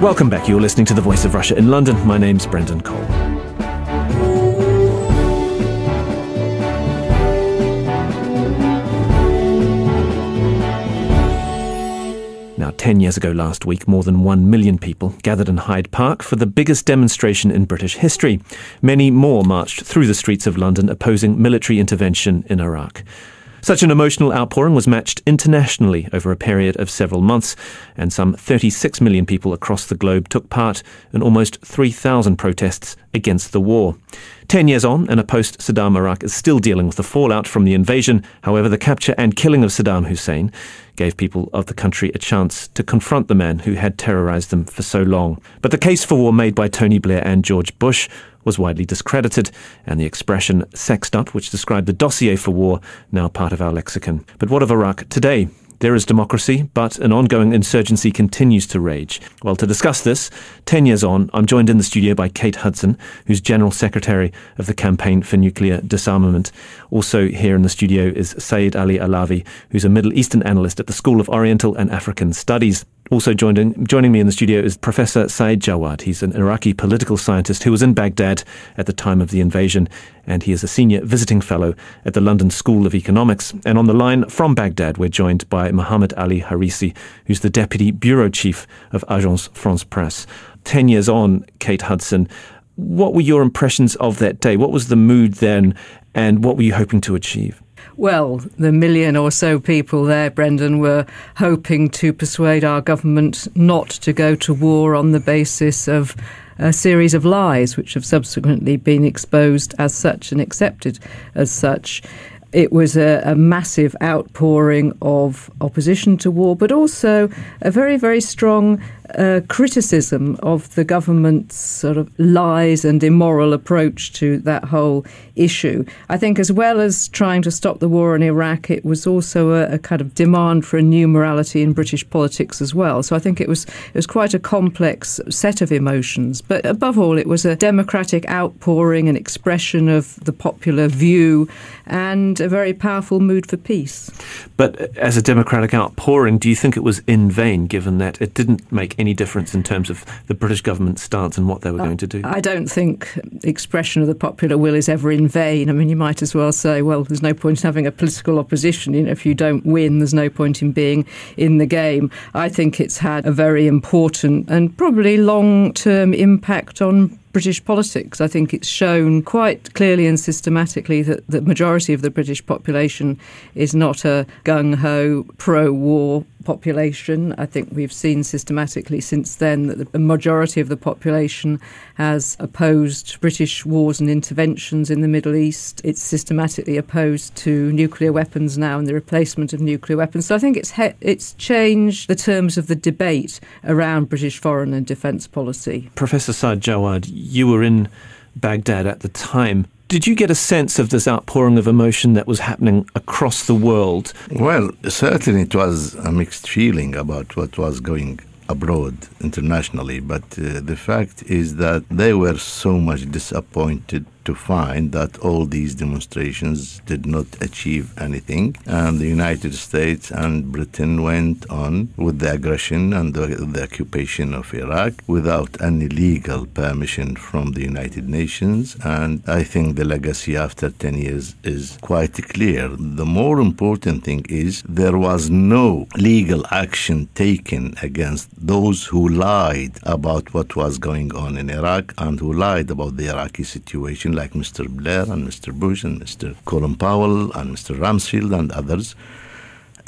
Welcome back. You're listening to The Voice of Russia in London. My name's Brendan Cole. Now, 10 years ago last week, more than 1 million people gathered in Hyde Park for the biggest demonstration in British history. Many more marched through the streets of London opposing military intervention in Iraq. Such an emotional outpouring was matched internationally over a period of several months, and some 36 million people across the globe took part in almost 3,000 protests against the war. 10 years on, and a post-Saddam Iraq is still dealing with the fallout from the invasion. However, the capture and killing of Saddam Hussein gave people of the country a chance to confront the man who had terrorized them for so long. But the case for war made by Tony Blair and George Bush was widely discredited, and the expression sexed up, which described the dossier for war, now part of our lexicon. But what of Iraq today? There is democracy, but an ongoing insurgency continues to rage. Well, to discuss this, 10 years on, I'm joined in the studio by Kate Hudson, who's General Secretary of the Campaign for Nuclear Disarmament. Also here in the studio is Seyed Ali Alavi, who's a Middle Eastern analyst at the School of Oriental and African Studies. Also joining me in the studio is Professor Saad Jawad. He's an Iraqi political scientist who was in Baghdad at the time of the invasion, and he is a senior visiting fellow at the London School of Economics. And on the line from Baghdad, we're joined by Mohamad Ali Harissi, who's the Deputy Bureau Chief of Agence France-Presse. 10 years on, Kate Hudson, what were your impressions of that day? What was the mood then, and what were you hoping to achieve? Well, the million or so people there, Brendan, were hoping to persuade our government not to go to war on the basis of a series of lies, which have subsequently been exposed as such and accepted as such. It was a massive outpouring of opposition to war, but also a very, very strong criticism of the government's sort of lies and immoral approach to that whole issue. I think as well as trying to stop the war in Iraq, it was also a kind of demand for a new morality in British politics as well. So I think it was quite a complex set of emotions. But above all, it was a democratic outpouring, an expression of the popular view, and a very powerful mood for peace. But as a democratic outpouring, do you think it was in vain, given that it didn't make any difference in terms of the British government's stance and what they were going to do? I don't think expression of the popular will is ever in vain. I mean, you might as well say, well, there's no point in having a political opposition. You know, if you don't win, there's no point in being in the game. I think it's had a very important and probably long-term impact on British politics. I think it's shown quite clearly and systematically that the majority of the British population is not a gung-ho pro-war population. I think we've seen systematically since then that the majority of the population has opposed British wars and interventions in the Middle East. It's systematically opposed to nuclear weapons now and the replacement of nuclear weapons. So I think it's changed the terms of the debate around British foreign and defence policy. Professor Saad Jawad, you were in Baghdad at the time. Did you get a sense of this outpouring of emotion that was happening across the world? Well, certainly it was a mixed feeling about what was going abroad internationally, but the fact is that they were so much disappointed to find that all these demonstrations did not achieve anything, and the United States and Britain went on with the aggression and the occupation of Iraq without any legal permission from the United Nations. And I think the legacy after 10 years is quite clear. The more important thing is there was no legal action taken against those who lied about what was going on in Iraq and who lied about the Iraqi situation, like Mr. Blair and Mr. Bush and Mr. Colin Powell and Mr. Rumsfeld and others.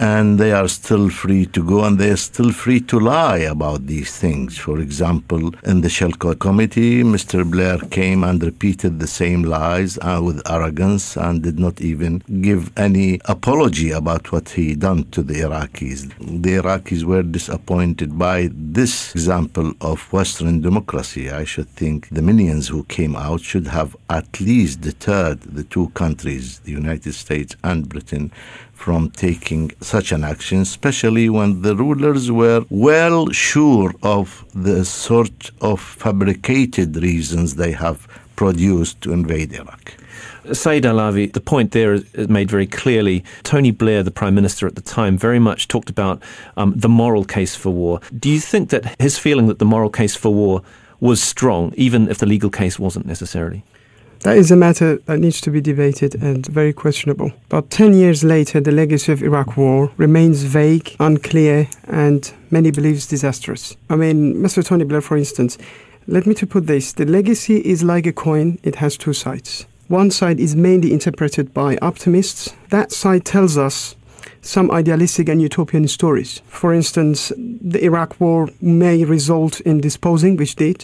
And they are still free to go, and they are still free to lie about these things. For example, in the Chilcot committee, Mr. Blair came and repeated the same lies with arrogance and did not even give any apology about what he done to the Iraqis. The Iraqis were disappointed by this example of Western democracy. I should think the millions who came out should have at least deterred the two countries, the United States and Britain, from taking such an action, especially when the rulers were well sure of the sort of fabricated reasons they have produced to invade Iraq. Seyed Alavi, the point there is made very clearly. Tony Blair, the Prime Minister at the time, very much talked about the moral case for war. Do you think that his feeling that the moral case for war was strong, even if the legal case wasn't necessarily? That is a matter that needs to be debated and very questionable. But 10 years later, the legacy of Iraq war remains vague, unclear, and many believes disastrous. I mean, Mr. Tony Blair, for instance, let me to put this, the legacy is like a coin, it has two sides. One side is mainly interpreted by optimists. That side tells us some idealistic and utopian stories. For instance, the Iraq war may result in disposing the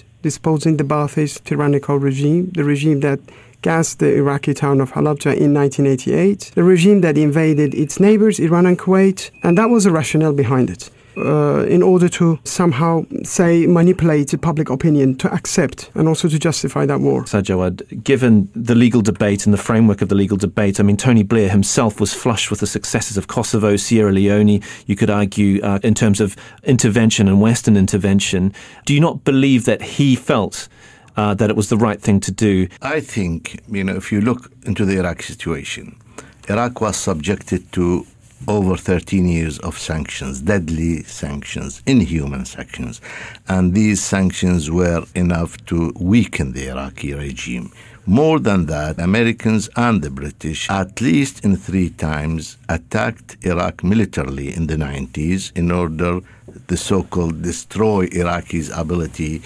Ba'athist tyrannical regime, the regime that gassed the Iraqi town of Halabja in 1988, the regime that invaded its neighbors, Iran and Kuwait, and that was the rationale behind it, in order to somehow, say, manipulate public opinion to accept and also to justify that war. Saad Jawad, given the legal debate and the framework of the legal debate, I mean, Tony Blair himself was flush with the successes of Kosovo, Sierra Leone, you could argue in terms of intervention and Western intervention. Do you not believe that he felt that it was the right thing to do? I think, you know, if you look into the Iraq situation, Iraq was subjected to over 13 years of sanctions, deadly sanctions, inhuman sanctions. And these sanctions were enough to weaken the Iraqi regime. More than that, Americans and the British, at least in 3 times, attacked Iraq militarily in the 90s in order to so-called destroy Iraqi's ability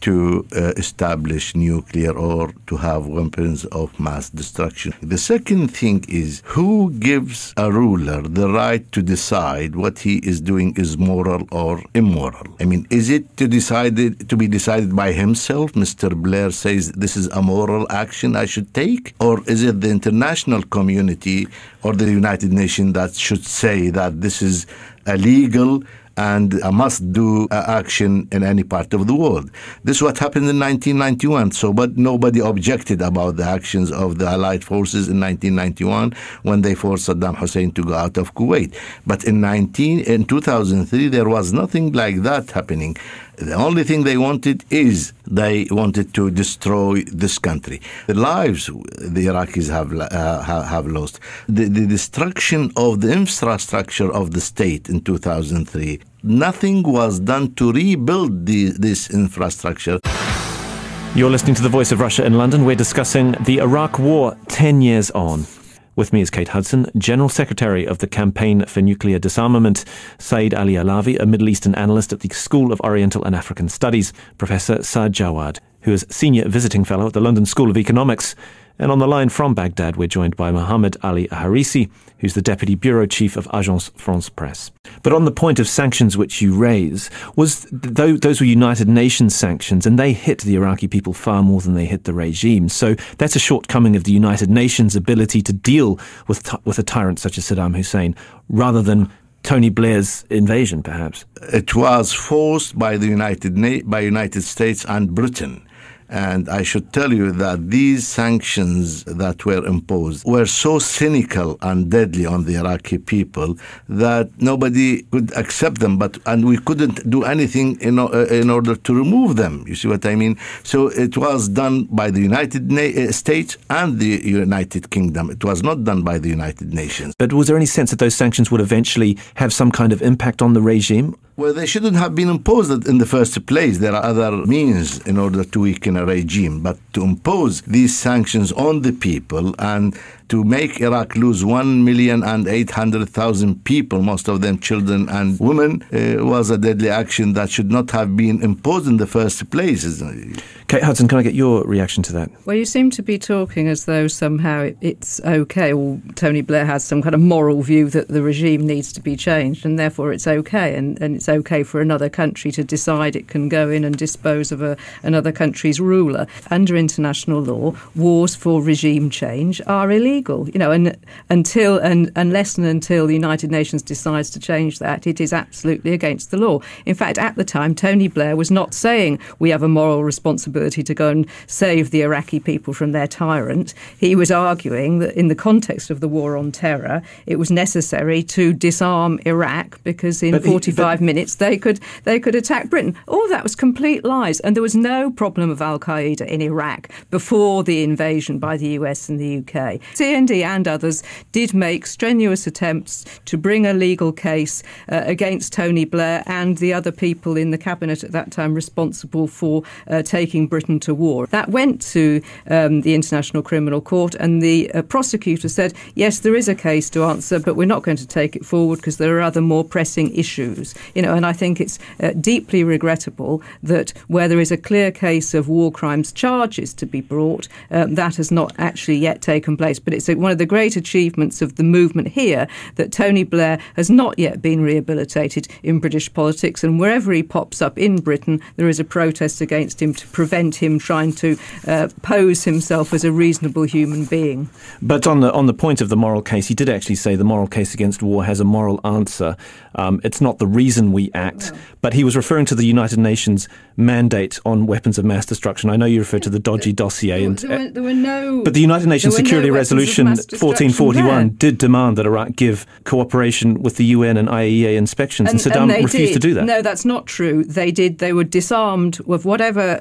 to establish nuclear or to have weapons of mass destruction. The second thing is, who gives a ruler the right to decide what he is doing is moral or immoral? I mean, is it to be decided by himself? Mr. Blair says this is a moral action I should take? Or is it the international community or the United Nations that should say that this is illegal and a must-do action in any part of the world? This is what happened in 1991. So, but nobody objected about the actions of the Allied forces in 1991 when they forced Saddam Hussein to go out of Kuwait. But in 2003, there was nothing like that happening. The only thing they wanted is they wanted to destroy this country. The lives the Iraqis have lost. The destruction of the infrastructure of the state in 2003. Nothing was done to rebuild this infrastructure. You're listening to The Voice of Russia in London. We're discussing the Iraq War 10 years on. With me is Kate Hudson, General Secretary of the Campaign for Nuclear Disarmament, Seyed Ali Alavi, a Middle Eastern analyst at the School of Oriental and African Studies, Professor Saad Jawad, who is Senior Visiting Fellow at the London School of Economics. And on the line from Baghdad, we're joined by Mohamad Ali Harissi, who's the Deputy Bureau Chief of Agence France-Presse. But on the point of sanctions which you raise, those were United Nations sanctions, and they hit the Iraqi people far more than they hit the regime. So that's a shortcoming of the United Nations' ability to deal with a tyrant such as Saddam Hussein, rather than Tony Blair's invasion, perhaps. It was forced by the United States and Britain. And I should tell you that these sanctions that were imposed were so cynical and deadly on the Iraqi people that nobody could accept them, and we couldn't do anything in order to remove them. You see what I mean? So it was done by the United States and the United Kingdom. It was not done by the United Nations. But was there any sense that those sanctions would eventually have some kind of impact on the regime? Well, they shouldn't have been imposed in the first place. There are other means in order to weaken a regime. But to impose these sanctions on the people and to make Iraq lose 1,800,000 people, most of them children and women, was a deadly action that should not have been imposed in the first place. Kate Hudson, can I get your reaction to that? Well, you seem to be talking as though somehow it's okay, or Tony Blair has some kind of moral view that the regime needs to be changed and therefore it's okay, and it's okay for another country to decide it can go in and dispose of another country's ruler. Under international law, wars for regime change are illegal. illegal, you know, and unless and until the United Nations decides to change that, it is absolutely against the law. In fact, at the time, Tony Blair was not saying we have a moral responsibility to go and save the Iraqi people from their tyrant. He was arguing that in the context of the war on terror, it was necessary to disarm Iraq because in 45 minutes they could attack Britain. All that was complete lies, and there was no problem of al-Qaeda in Iraq before the invasion by the US and the UK. CND and others did make strenuous attempts to bring a legal case against Tony Blair and the other people in the cabinet at that time responsible for taking Britain to war. That went to the International Criminal Court, and the prosecutor said, yes, there is a case to answer, but we're not going to take it forward because there are other more pressing issues. You know, and I think it's deeply regrettable that where there is a clear case of war crimes charges to be brought, that has not actually yet taken place. But it's one of the great achievements of the movement here that Tony Blair has not yet been rehabilitated in British politics, and wherever he pops up in Britain, there is a protest against him to prevent him trying to pose himself as a reasonable human being. But on the point of the moral case, he did actually say the moral case against war has a moral answer. It's not the reason we act, but he was referring to the United Nations mandate on weapons of mass destruction. I know you refer to the dodgy dossier, and but the United Nations Security Resolution 1441 did demand that Iraq give cooperation with the UN and IAEA inspections, and Saddam refused to do that. No, that's not true. They did. They were disarmed with whatever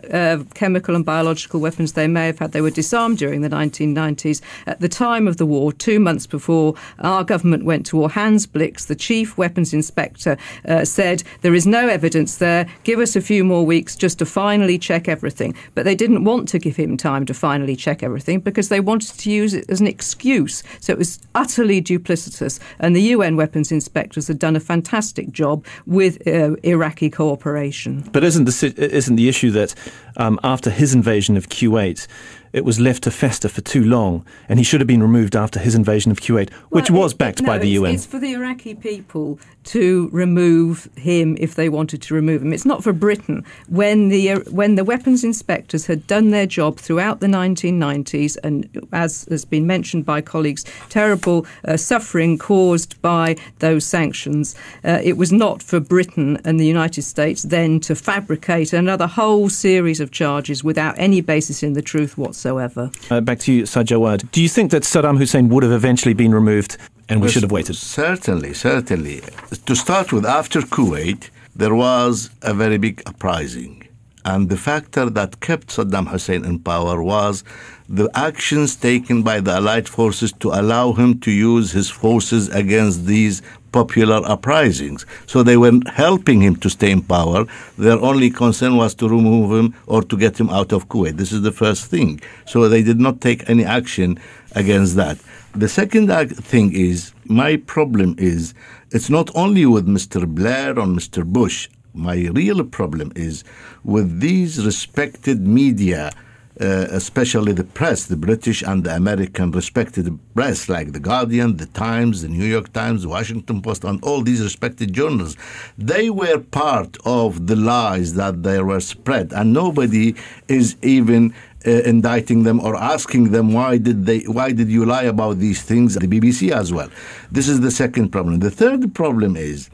chemical and biological weapons they may have had. They were disarmed during the 1990s. At the time of the war, 2 months before our government went to war, Hans Blix, the chief weapons inspector, said there is no evidence there. Give us a few more weeks just to finally check everything. But they didn't want to give him time to finally check everything because they wanted to use it as an excuse. So it was utterly duplicitous. And the UN weapons inspectors had done a fantastic job with Iraqi cooperation. But isn't the issue that after his invasion of Kuwait, it was left to fester for too long, and he should have been removed after his invasion of Kuwait, which was backed by the UN. It's for the Iraqi people to remove him if they wanted to remove him. It's not for Britain. When the weapons inspectors had done their job throughout the 1990s, and as has been mentioned by colleagues, terrible suffering caused by those sanctions, it was not for Britain and the United States then to fabricate another whole series of charges without any basis in the truth whatsoever. Back to you, Saad Jawad. Do you think that Saddam Hussein would have eventually been removed and we should have waited? Certainly, certainly. To start with, after Kuwait, there was a very big uprising. And the factor that kept Saddam Hussein in power was the actions taken by the Allied forces to allow him to use his forces against these popular uprisings. So they were helping him to stay in power. Their only concern was to remove him or to get him out of Kuwait. This is the first thing. So they did not take any action against that. The second thing is, my problem is, it's not only with Mr. Blair or Mr. Bush. My real problem is with these respected media, especially the press, the British and the American respected press, like the Guardian, the Times, the New York Times, the Washington Post, and all these respected journals. They were part of the lies that they were spread, and nobody is even indicting them or asking them why did you lie about these things. The BBC as well. This is the second problem. The third problem is,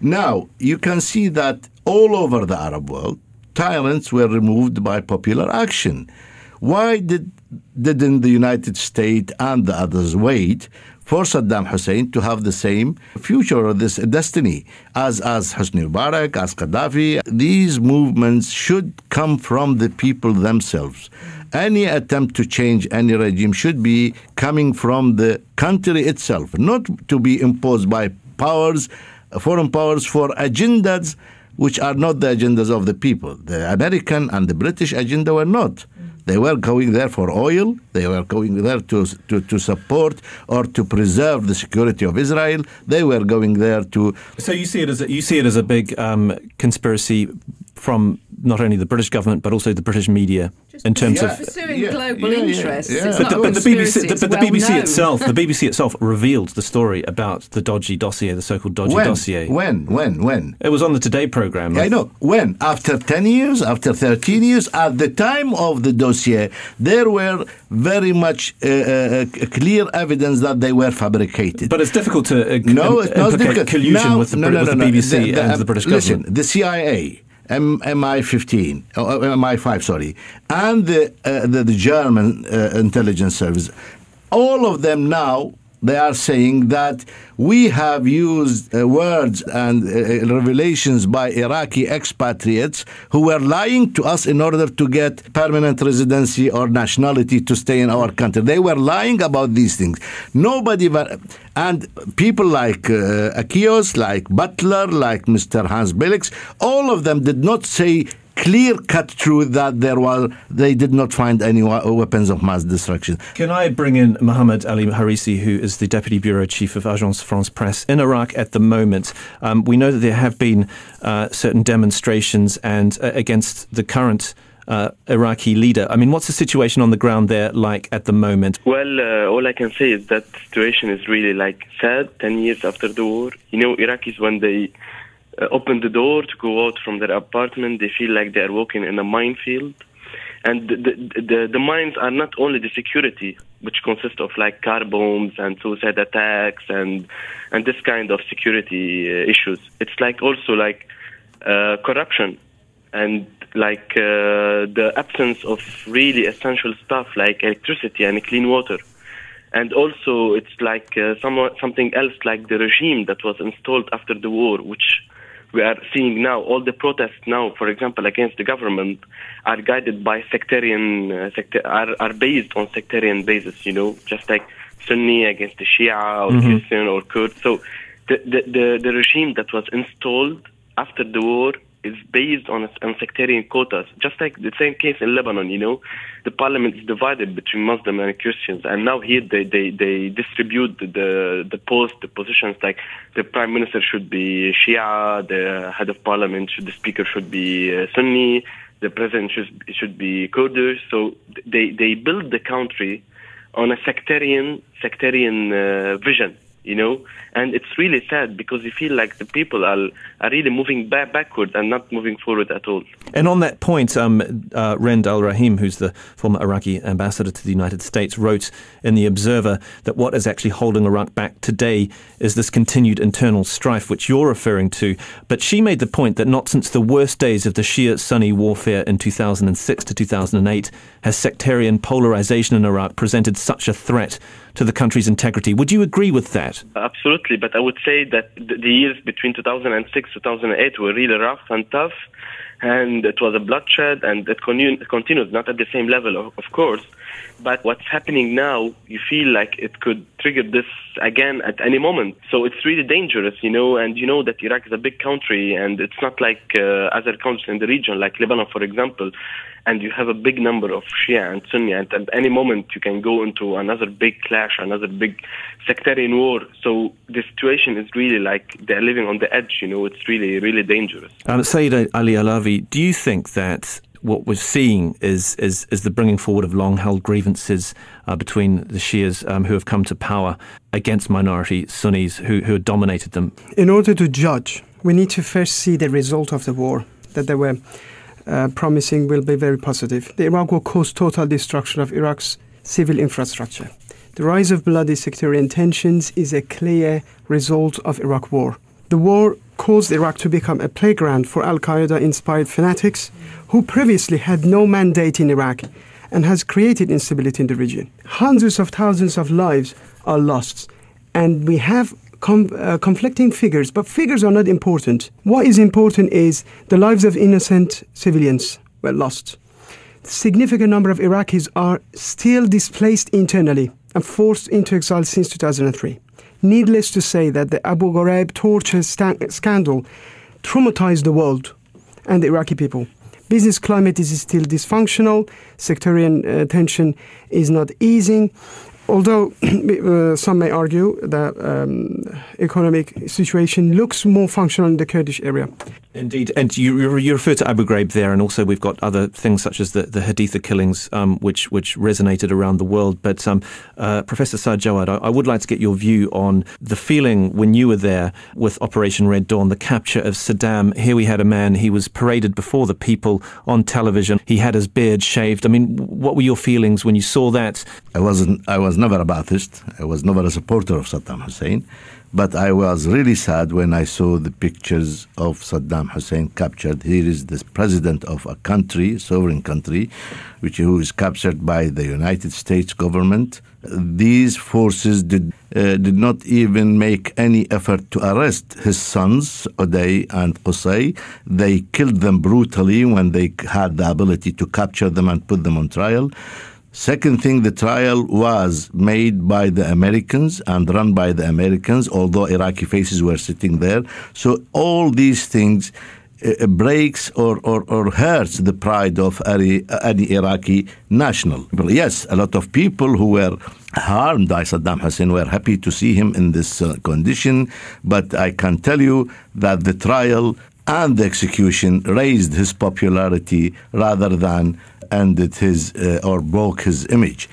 now you can see that all over the Arab world, tyrants were removed by popular action. Why didn't the United States and the others wait for Saddam Hussein to have the same future or this destiny as Hosni Mubarak, as Gaddafi? These movements should come from the people themselves. Any attempt to change any regime should be coming from the country itself, not to be imposed by powers, foreign powers, for agendas which are not the agendas of the people. The American and the British agenda were not. They were going there for oil. They were going there to support or to preserve the security of Israel. They were going there to. So you see it as a big conspiracy from not only the British government but also the British media in terms of pursuing global interests. But the BBC itself revealed the story about the dodgy dossier, the so-called dodgy dossier. When? It was on the Today programme. I know. When? After 10 years, after 13 years, at the time of the dossier, there were very much clear evidence that they were fabricated. But it's difficult to implicate collusion with the BBC and the British government. Listen, the CIA, MI5, and the German intelligence service, all of them now, they are saying that we have used words and revelations by Iraqi expatriates who were lying to us in order to get permanent residency or nationality to stay in our country. They were lying about these things. Nobody, and people like Akios, like Butler, like Mr. Hans Blix, all of them did not say clear-cut truth that they did not find any weapons of mass destruction. Can I bring in Mohamad Ali Harissi, who is the Deputy Bureau Chief of Agence France-Presse in Iraq at the moment? We know that there have been certain demonstrations and against the current Iraqi leader. I mean, what's the situation on the ground there like at the moment? Well, all I can say is that the situation is really like sad 10 years after the war. You know, Iraqis, when they open the door to go out from their apartment, they feel like they are walking in a minefield. And the mines are not only the security, which consists of like car bombs and suicide attacks and this kind of security issues. It's like also like corruption and like the absence of really essential stuff like electricity and clean water. And also it's like something else like the regime that was installed after the war, which we are seeing now. All the protests now, for example, against the government, are guided by sectarian, are based on sectarian basis, you know, just like Sunni against the Shia or Christian or Kurd. So the regime that was installed after the war is based on sectarian quotas, just like the same case in Lebanon, you know. The parliament is divided between Muslims and Christians, and now here they distribute the positions, like the prime minister should be Shia, the head of parliament, the speaker should be Sunni, the president should be Kurdish. So they build the country on a sectarian vision. You know, and it's really sad because you feel like the people are really moving backwards and not moving forward at all. And on that point, Rend al-Rahim, who's the former Iraqi ambassador to the United States, wrote in The Observer that what is actually holding Iraq back today is this continued internal strife, which you're referring to. But she made the point that not since the worst days of the Shia-Sunni warfare in 2006 to 2008 has sectarian polarization in Iraq presented such a threat to the country's integrity. Would you agree with that? Absolutely, but I would say that the years between 2006 and 2008 were really rough and tough, and it was a bloodshed, and it continued, not at the same level, of course. But what's happening now, you feel like it could trigger this again at any moment. So it's really dangerous, you know, and you know that Iraq is a big country, and it's not like other countries in the region, like Lebanon, for example, and you have a big number of Shia and Sunni, and at any moment you can go into another big clash, another big sectarian war. So the situation is really like they're living on the edge, you know, it's really, really dangerous. Seyed Ali Alavi, do you think that what we're seeing is the bringing forward of long-held grievances between the Shias who have come to power against minority Sunnis who dominated them? In order to judge, we need to first see the result of the war that they were promising will be very positive. The Iraq war caused total destruction of Iraq's civil infrastructure. The rise of bloody sectarian tensions is a clear result of Iraq war. The war caused Iraq to become a playground for al-Qaeda-inspired fanatics who previously had no mandate in Iraq and has created instability in the region. Hundreds of thousands of lives are lost, and we have conflicting figures, but figures are not important. What is important is the lives of innocent civilians were lost. A significant number of Iraqis are still displaced internally and forced into exile since 2003. Needless to say that the Abu Ghraib torture scandal traumatized the world and the Iraqi people. Business climate is still dysfunctional, sectarian tension is not easing, although some may argue that economic situation looks more functional in the Kurdish area. Indeed, and you refer to Abu Ghraib there, and also we've got other things such as the Haditha killings, which resonated around the world. But Professor Saad Jawad, I would like to get your view on the feeling when you were there with Operation Red Dawn, the capture of Saddam. Here we had a man, he was paraded before the people on television. He had his beard shaved. I mean, what were your feelings when you saw that? I was never a Ba'athist. I was never a supporter of Saddam Hussein. But I was really sad when I saw the pictures of Saddam Hussein captured. Here is the president of a country, sovereign country, who is captured by the United States government. These forces did not even make any effort to arrest his sons, Uday and Qusay. They killed them brutally when they had the ability to capture them and put them on trial. Second thing, the trial was made by the Americans and run by the Americans, although Iraqi faces were sitting there. So all these things breaks or hurts the pride of any Iraqi national. But yes, a lot of people who were harmed by Saddam Hussein were happy to see him in this condition, but I can tell you that the trial and the execution raised his popularity rather than ended his or broke his image.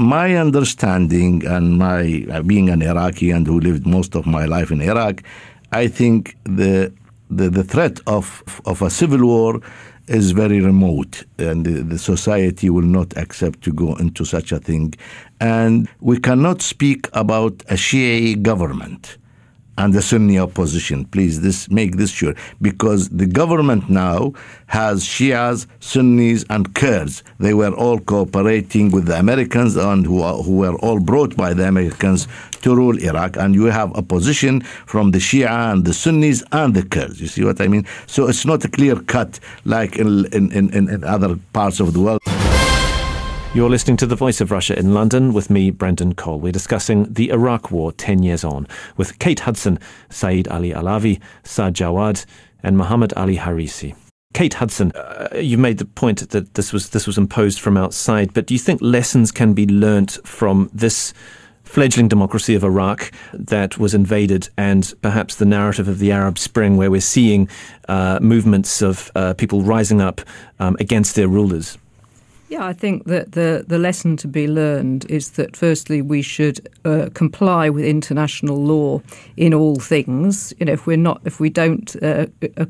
My understanding, and my being an Iraqi and who lived most of my life in Iraq, I think the threat of a civil war is very remote, and the society will not accept to go into such a thing. And we cannot speak about a Shia government and the Sunni opposition. Please, make this sure, because the government now has Shias, Sunnis, and Kurds. They were all cooperating with the Americans, and who were all brought by the Americans to rule Iraq. And you have opposition from the Shia and the Sunnis and the Kurds. You see what I mean? So it's not a clear cut like in other parts of the world. You're listening to The Voice of Russia in London with me, Brendan Cole. We're discussing the Iraq War 10 years on with Kate Hudson, Seyed Ali Alavi, Saad Jawad and Mohamad Ali Harissi. Kate Hudson, you made the point that this was imposed from outside, but do you think lessons can be learnt from this fledgling democracy of Iraq that was invaded, and perhaps the narrative of the Arab Spring, where we're seeing movements of people rising up against their rulers? Yeah, I think that the lesson to be learned is that, firstly, we should comply with international law in all things. You know, if we don't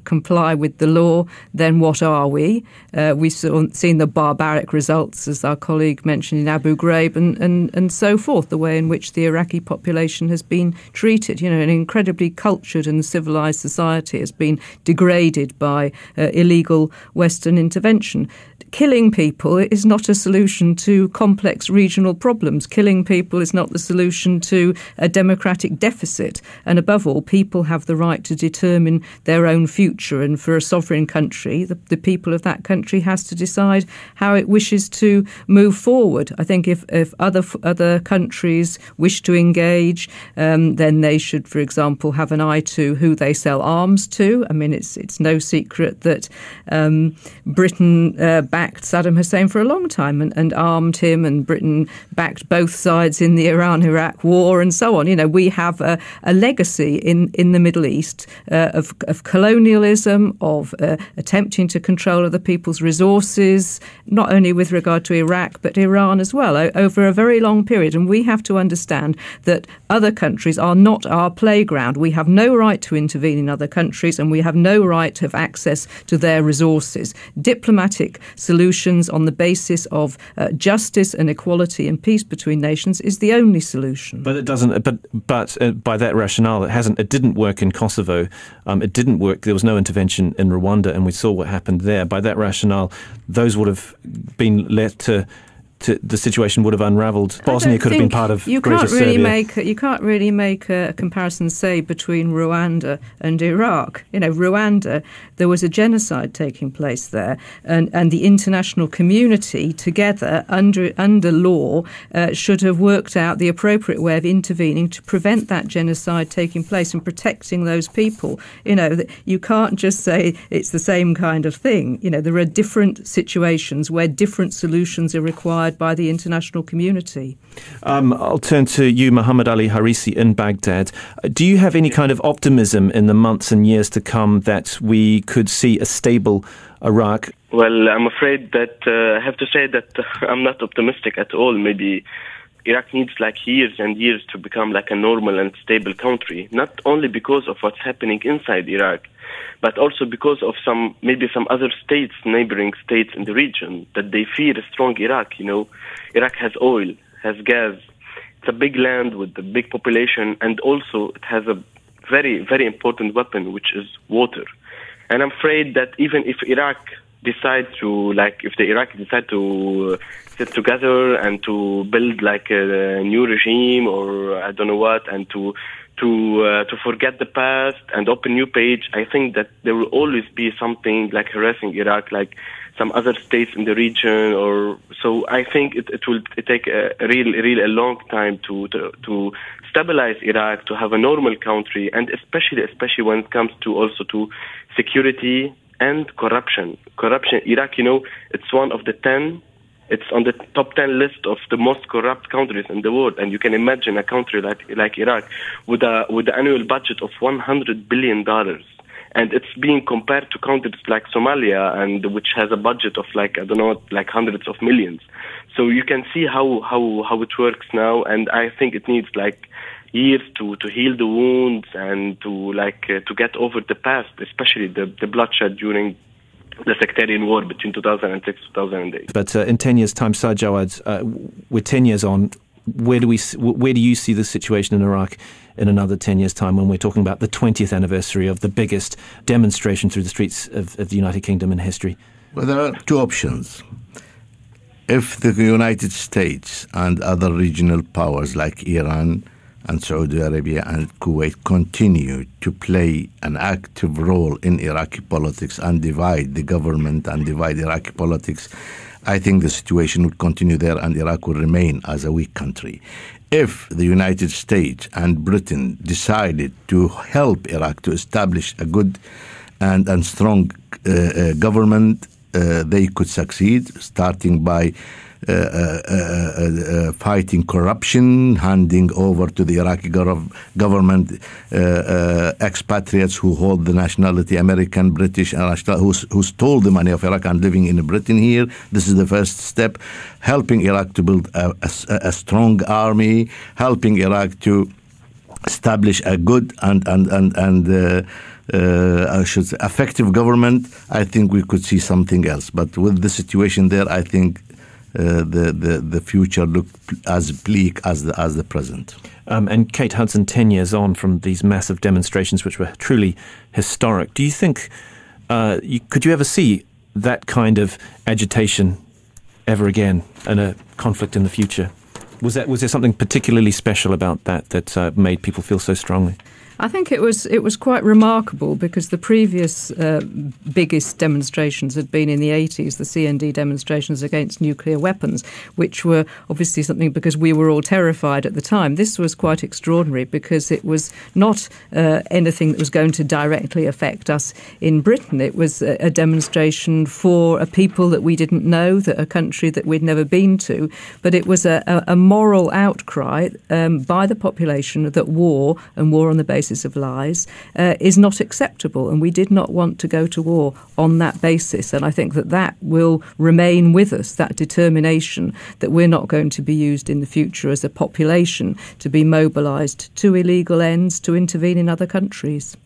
comply with the law, then what are we? We've seen the barbaric results, as our colleague mentioned, in Abu Ghraib and so forth, the way in which the Iraqi population has been treated. You know, an incredibly cultured and civilized society has been degraded by illegal Western intervention. Killing people is not a solution to complex regional problems. Killing people is not the solution to a democratic deficit. And above all, people have the right to determine their own future. And for a sovereign country, the people of that country has to decide how it wishes to move forward. I think if other countries wish to engage, then they should, for example, have an eye to who they sell arms to. I mean, it's no secret that Britain backed Saddam Hussein for a long time and armed him, and Britain backed both sides in the Iran-Iraq war and so on. You know, we have a legacy in the Middle East of colonialism, of attempting to control other people's resources, not only with regard to Iraq but Iran as well, over a very long period. And we have to understand that other countries are not our playground. We have no right to intervene in other countries, and we have no right to have access to their resources. Diplomatic solutions on the basis of justice and equality and peace between nations is the only solution. But it doesn't. But by that rationale, it hasn't. It didn't work in Kosovo. It didn't work. There was no intervention in Rwanda, and we saw what happened there. By that rationale, those would have been left to the situation would have unravelled. Bosnia could have been part of Greater Serbia. You can't really make a comparison, say, between Rwanda and Iraq. You know, Rwanda, there was a genocide taking place there, and the international community together under law should have worked out the appropriate way of intervening to prevent that genocide taking place and protecting those people. You know, you can't just say it's the same kind of thing. You know, there are different situations where different solutions are required justified by the international community. I'll turn to you, Mohamad Ali Harissi, in Baghdad. Do you have any kind of optimism in the months and years to come that we could see a stable Iraq? Well, I'm afraid that I have to say that I'm not optimistic at all. Maybe Iraq needs like years and years to become like a normal and stable country, not only because of what's happening inside Iraq, but also because of maybe some other states, neighboring states in the region, that they fear a strong Iraq. You know, Iraq has oil, has gas. It's a big land with a big population, and also it has a very, very important weapon, which is water. And I'm afraid that even if Iraq decide to sit together and to build like a new regime or I don't know what, and to forget the past and open new page, I think that there will always be something like harassing Iraq, like some other states in the region. Or so I think it will take a long time to stabilize Iraq, to have a normal country, and especially when it comes to also to security and corruption. Iraq, you know, it's one of the 10. It's on the top 10 list of the most corrupt countries in the world. And you can imagine a country like Iraq with an annual budget of $100 billion. And it's being compared to countries like Somalia, and which has a budget of like hundreds of millions. So you can see how it works now. And I think it needs like years to heal the wounds and to get over the past, especially the bloodshed during the sectarian war between 2006 and 2008. But in 10 years' time, Saad Jawad, we're 10 years on. Where do you see the situation in Iraq in another 10 years' time, when we're talking about the 20th anniversary of the biggest demonstration through the streets of the United Kingdom in history? Well, there are two options. If the United States and other regional powers like Iran and Saudi Arabia and Kuwait continue to play an active role in Iraqi politics and divide the government and divide Iraqi politics, I think the situation would continue there and Iraq would remain as a weak country. If the United States and Britain decided to help Iraq to establish a good and strong government, they could succeed, starting by fighting corruption, handing over to the Iraqi government expatriates who hold the nationality, American, British, and who stole the money of Iraq and living in Britain here. This is the first step, helping Iraq to build a strong army, helping Iraq to establish a good and effective government. I think we could see something else. But with the situation there, I think the future looked as bleak as the present. And Kate Hudson, 10 years on from these massive demonstrations, which were truly historic, do you think could you ever see that kind of agitation ever again in a conflict in the future? Was there something particularly special about that made people feel so strongly? I think it was quite remarkable, because the previous biggest demonstrations had been in the 80s, the CND demonstrations against nuclear weapons, which were obviously something because we were all terrified at the time. This was quite extraordinary because it was not anything that was going to directly affect us in Britain. It was a demonstration for a people that we didn't know, that a country that we'd never been to, but it was a moral outcry by the population that war on the basis of lies is not acceptable, and we did not want to go to war on that basis. And I think that will remain with us, that determination that we're not going to be used in the future as a population to be mobilised to illegal ends, to intervene in other countries.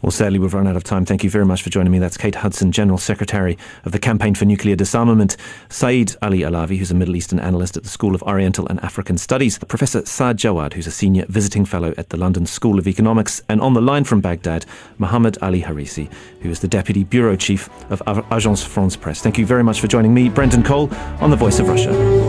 Well, sadly, we've run out of time. Thank you very much for joining me. That's Kate Hudson, General Secretary of the Campaign for Nuclear Disarmament; Seyed Ali Alavi, who's a Middle Eastern analyst at the School of Oriental and African Studies; Professor Saad Jawad, who's a Senior Visiting Fellow at the London School of Economics; and on the line from Baghdad, Mohamad Ali Harissi, who is the Deputy Bureau Chief of Agence France-Presse. Thank you very much for joining me, Brendan Cole, on The Voice of Russia.